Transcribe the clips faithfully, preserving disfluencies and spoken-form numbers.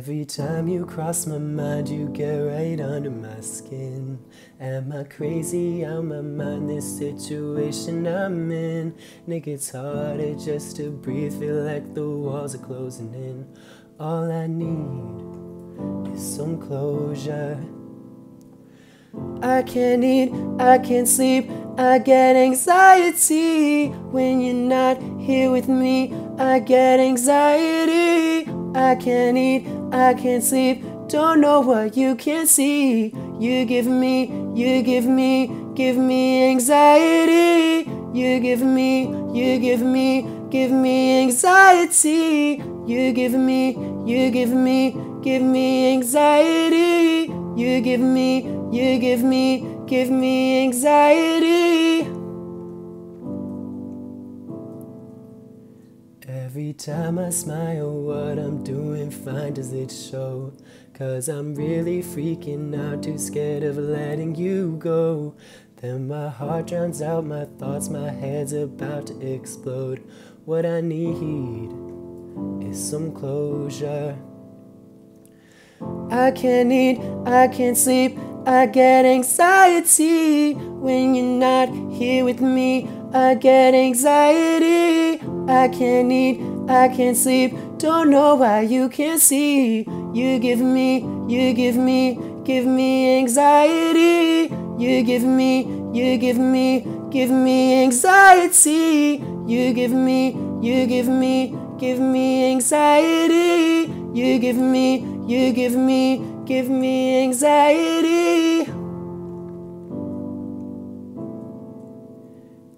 Every time you cross my mind, you get right under my skin. Am I crazy out my mind, this situation I'm in? Nick, it's harder just to breathe, feel like the walls are closing in. All I need is some closure. I can't eat, I can't sleep, I get anxiety. When you're not here with me, I get anxiety. I can't eat, I can't sleep, don't know what you can't see. You give me, you give me, give me anxiety. You give me, you give me, give me anxiety. You give me, you give me, give me anxiety. You give me, you give me, give me anxiety. Every time I smile, what I'm doing fine does it show? Cause I'm really freaking out, too scared of letting you go. Then my heart drowns out my thoughts, my head's about to explode. What I need is some closure. I can't eat, I can't sleep, I get anxiety. When you're not here with me, I get anxiety. I can't eat, I can't sleep, don't know why you can't see. You give me, you give me, give me anxiety. You give me, you give me, give me anxiety. You give me, you give me, give me anxiety. You give me, you give me, give me anxiety.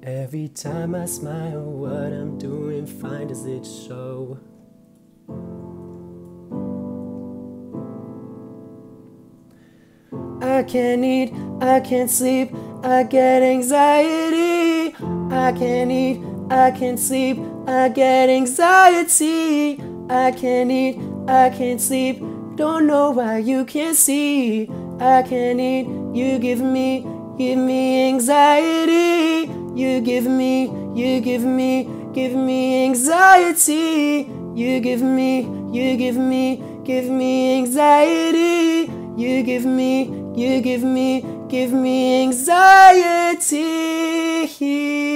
Every time I smile, what I'm doing fine does it show? I can't eat, I can't sleep, I get anxiety. I can't eat, I can't sleep, I get anxiety. I can't eat, I can't sleep, don't know why you can't see. I can't eat, you give me, give me anxiety. You give me, you give me, give me anxiety. You give me, you give me, give me anxiety. You give me, you give me, give me anxiety.